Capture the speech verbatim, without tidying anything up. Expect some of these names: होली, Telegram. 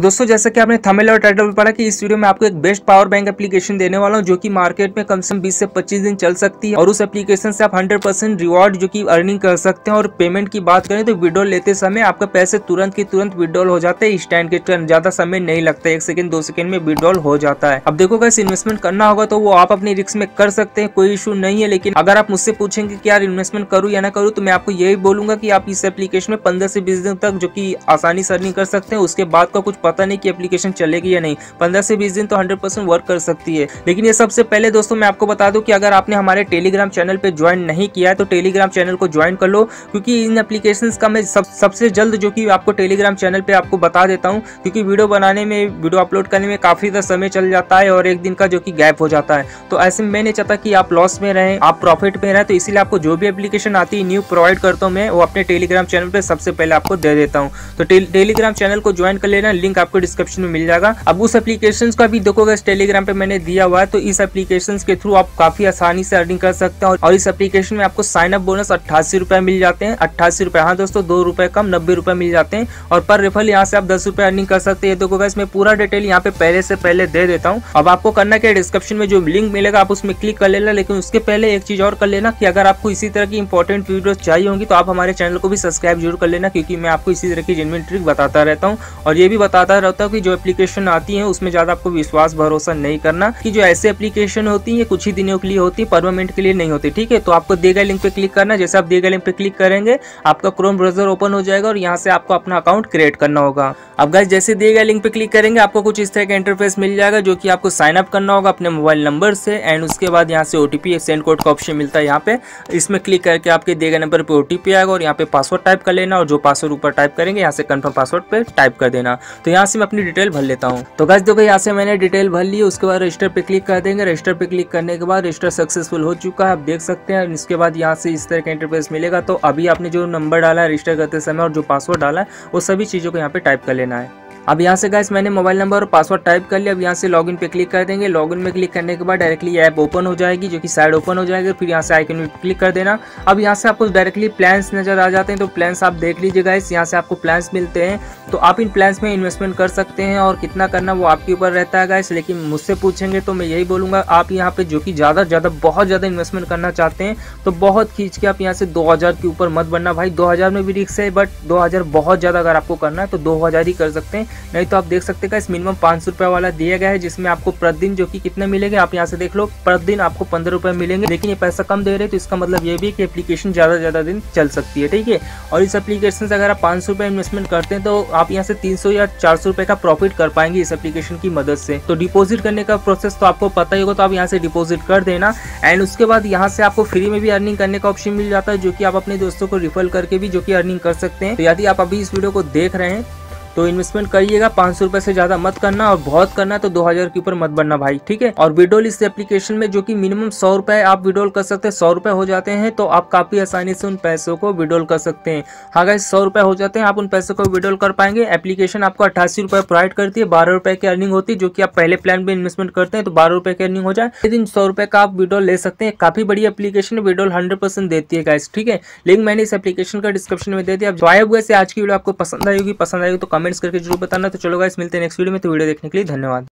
दोस्तों जैसा कि आपने थंबनेल और टाइटल में पढ़ा कि इस वीडियो में आपको एक बेस्ट पावर बैंक एप्लीकेशन देने वाला हूं जो कि मार्केट में कम से कम बीस से पच्चीस दिन चल सकती है और उस एप्लीकेशन से आप हंड्रेड परसेंट रिवॉर्ड जो कि अर्निंग कर सकते हैं। और पेमेंट की बात करें तो विड्रॉल लेते समय आपका पैसे तुरंत की तुरंत विड्रॉल हो जाते हैं, स्टैंड के तुरंत ज्यादा समय नहीं लगता है, एक सेकंड दो सेकंड में विड्रॉल हो जाता है। अब देखो अगर इन्वेस्टमेंट करना होगा तो वो आप अपने रिस्क में कर सकते हैं, कोई इशू नहीं है। लेकिन अगर आप मुझसे पूछेंगे कि यार इन्वेस्टमेंट करूँ या ना करूँ तो मैं आपको यही बोलूंगा कि आप इस एप्लीकेशन में पंद्रह से बीस दिन तक जो की आसानी से अर्निंग कर सकते हैं, उसके बाद का कुछ पता नहीं कि एप्लीकेशन चलेगी या नहीं। पंद्रह से बीस दिन तो हंड्रेड परसेंट वर्क कर सकती है। लेकिन ये सबसे पहले दोस्तों मैं आपको बता दूं कि अगर आपने हमारे टेलीग्राम चैनल पे ज्वाइन नहीं किया है तो टेलीग्राम चैनल को ज्वाइन कर लो, क्योंकि इन एप्लीकेशंस का मैं सब, सबसे जल्द जो कि आपको टेलीग्राम चैनल पे आपको बता देता हूं, क्योंकि वीडियो बनाने में वीडियो अपलोड करने में काफी ज्यादा समय चल जाता है और एक दिन का जो कि गैप हो जाता है। तो ऐसे में मैं नहीं चाहता कि आप लॉस में रहें, आप प्रॉफिट में रहें, तो इसीलिए आपको जो भी एप्लीकेशन आती है न्यू प्रोवाइड करता हूँ मैं, वो अपने टेलीग्राम चैनल पर सबसे पहले आपको दे देता हूँ। तो टेलीग्राम चैनल को ज्वाइन कर लेना, लिंक आपको डिस्क्रिप्शन में मिल जाएगा। अब उस एप्लीकेशंस का भी देखोगे टेलीग्राम पे मैंने दिया हुआ है, तो इस एप्लीकेशंस के थ्रू आप काफी आसानी से अर्निंग कर सकते हैं। और इस एप्लीकेशन में आपको साइन अप बोनस अट्ठासी रुपए मिल जाते हैं, अट्ठासी रुपए हाँ दोस्तों, दो रुपए कम नब्बे रुपए मिल जाते हैं। और पर रेफरल यहाँ से आप दस रुपए अर्निंग कर सकते हैं। देखोगे इसमें पूरा डिटेल यहाँ पे पहले से पहले दे देता हूँ। अब आपको करना क्या, डिस्क्रिप्शन में जो लिंक मिलेगा आप उसमें क्लिक कर लेना। लेकिन उसके पहले एक चीज और कर लेना कि अगर आपको इसी तरह की इंपॉर्टेंट वीडियो चाहिए होंगी तो आप हमारे चैनल को भी सब्सक्राइब जरूर कर लेना, क्योंकि मैं आपको इसी तरह की जेन्युइन ट्रिक बताता रहता हूँ। और ये भी बताता रहता हूँ कि जो एप्लीकेशन आती है उसमें ज्यादा आपको विश्वास भरोसा नहीं करना कि जो ऐसे एप्लीकेशन होती है कुछ ही दिनों के लिए होती है, परमानेंट के लिए नहीं होती। ठीक है, तो आपको दिए गए लिंक पे क्लिक करना। जैसे आप दिए गए लिंक पे क्लिक करेंगे आपका क्रोम ब्राउजर ओपन हो जाएगा और यहाँ से आपको अपना अकाउंट क्रिएट करना होगा। अब गाइस जैसे दिए गए लिंक पे क्लिक करेंगे आपको कुछ इस तरह का इंटरफेस मिल जाएगा, जो की आपको साइन अप करना होगा अपने मोबाइल नंबर से। एंड उसके बाद यहाँ से ओटीपी सेंड कोड का ऑप्शन मिलता है, यहाँ पे इसमें क्लिक करके आपके दिए गए नंबर पर ओटीपी आएगा और यहाँ पे पासवर्ड टाइप कर लेना। और जो पासवर्ड ऊपर टाइप करेंगे यहाँ से कन्फर्म पासवर्ड पे टाइप कर देना। तो यहाँ से मैं अपनी डिटेल भर लेता हूँ। तो गाइस देखो यहाँ से मैंने डिटेल भर ली, उसके बाद रजिस्टर पे क्लिक कर देंगे। रजिस्टर पे क्लिक करने के बाद रजिस्टर सक्सेसफुल हो चुका है, आप देख सकते हैं। इसके बाद यहाँ से इस तरह का इंटरफेस मिलेगा। तो अभी आपने जो नंबर डाला है रजिस्टर करते समय और जो पासवर्ड डाला है वो सभी चीज़ों को यहाँ पे टाइप कर लेना है। अब यहाँ से गाइस मैंने मोबाइल नंबर और पासवर्ड टाइप कर लिया। अब यहाँ से लॉगिन पे क्लिक कर देंगे। लॉगिन में क्लिक करने के बाद डायरेक्टली ऐप ओपन हो जाएगी, जो कि साइड ओपन हो जाएगी। फिर यहाँ से आइकन पे क्लिक कर देना। अब यहाँ से आपको डायरेक्टली प्लान्स नजर आ जाते हैं, तो प्लान्स आप देख लीजिए गाइस। यहाँ से आपको प्लान्स मिलते हैं, तो आप इन प्लान्स में इन्वेस्टमेंट कर सकते हैं और कितना करना वो आपके ऊपर रहता है गाइस। लेकिन मुझसे पूछेंगे तो मैं यही बोलूँगा आप यहाँ पर जो कि ज़्यादा ज़्यादा बहुत ज़्यादा इन्वेस्टमेंट करना चाहते हैं तो बहुत खींच के आप यहाँ से दो हज़ार के ऊपर मत बनना भाई। दो हज़ार में भी रिस्क है, बट दो हज़ार बहुत ज़्यादा अगर आपको करना है तो दो हज़ार ही कर सकते हैं। नहीं तो आप देख सकते हैं इस मिनिमम पाँच सौ रुपये वाला दिया गया है, जिसमें आपको प्रतिदिन जो कि कितने मिलेंगे आप यहाँ से देख लो, प्रतिदिन आपको पंद्रह रुपये मिलेंगे। लेकिन ये पैसा कम दे रहे हैं, तो इसका मतलब ये भी है कि एप्लीकेशन ज़्यादा ज़्यादा दिन चल सकती है। ठीक है, और इस एप्लीकेशन से अगर आप पाँच सौ रुपये इन्वेस्टमेंट करते हैं तो आप यहाँ से तीन सौ या चार सौ रुपये का प्रॉफिट कर पाएंगे इस एप्लीकेशन की मदद से। तो डिपॉजिट करने का प्रोसेस तो आपको पता ही होगा, तो आप यहाँ से डिपॉजिट कर देना। एंड उसके बाद यहाँ से आपको फ्री में भी अर्निंग करने का ऑप्शन मिल जाता है, जो कि आप अपने दोस्तों को रिफर करके भी जो कि अर्निंग कर सकते हैं। तो यदि आप अभी इस वीडियो को देख रहे हैं तो इन्वेस्टमेंट करिएगा, पाँच सौ रुपये से ज़्यादा मत करना और बहुत करना तो दो हज़ार के ऊपर मत बनना भाई। ठीक है, और विड्रॉल इस एप्लीकेशन में जो कि मिनिमम सौ रुपये आप विड्रॉल कर सकते हैं, सौ रुपये हो जाते हैं तो आप काफ़ी आसानी से उन पैसों को विड्रॉल कर सकते हैं। हाँ गाइस, सौ रुपये हो जाते हैं, आप उन पैसों को विड्रॉल कर पाएंगे। एप्लीकेशन आपको अट्ठासी रुपये प्रोवाइड करती है, बारह रुपये की अर्निंग होती है, जो कि आप पहले प्लान में इन्वेस्टमेंट करते हैं तो बारह रुपये की अर्निंग हो जाए। लेकिन सौ रुपये का आप विड्रॉल ले सकते हैं, काफ़ी बड़ी एप्लीकेशन विड्रॉल हंड्रेड परसेंट देती है गाइस। ठीक है, लिंक मैंने इस एप्लीकेशन का डिस्क्रिप्शन में दे दिया। आप आए हुए से आज की वीडियो आपको पसंद आएगी, पसंद आएगी तो कमेंट्स करके जरूर बताना। तो चलो गाइस मिलते हैं नेक्स्ट वीडियो में। तो वीडियो देखने के लिए धन्यवाद।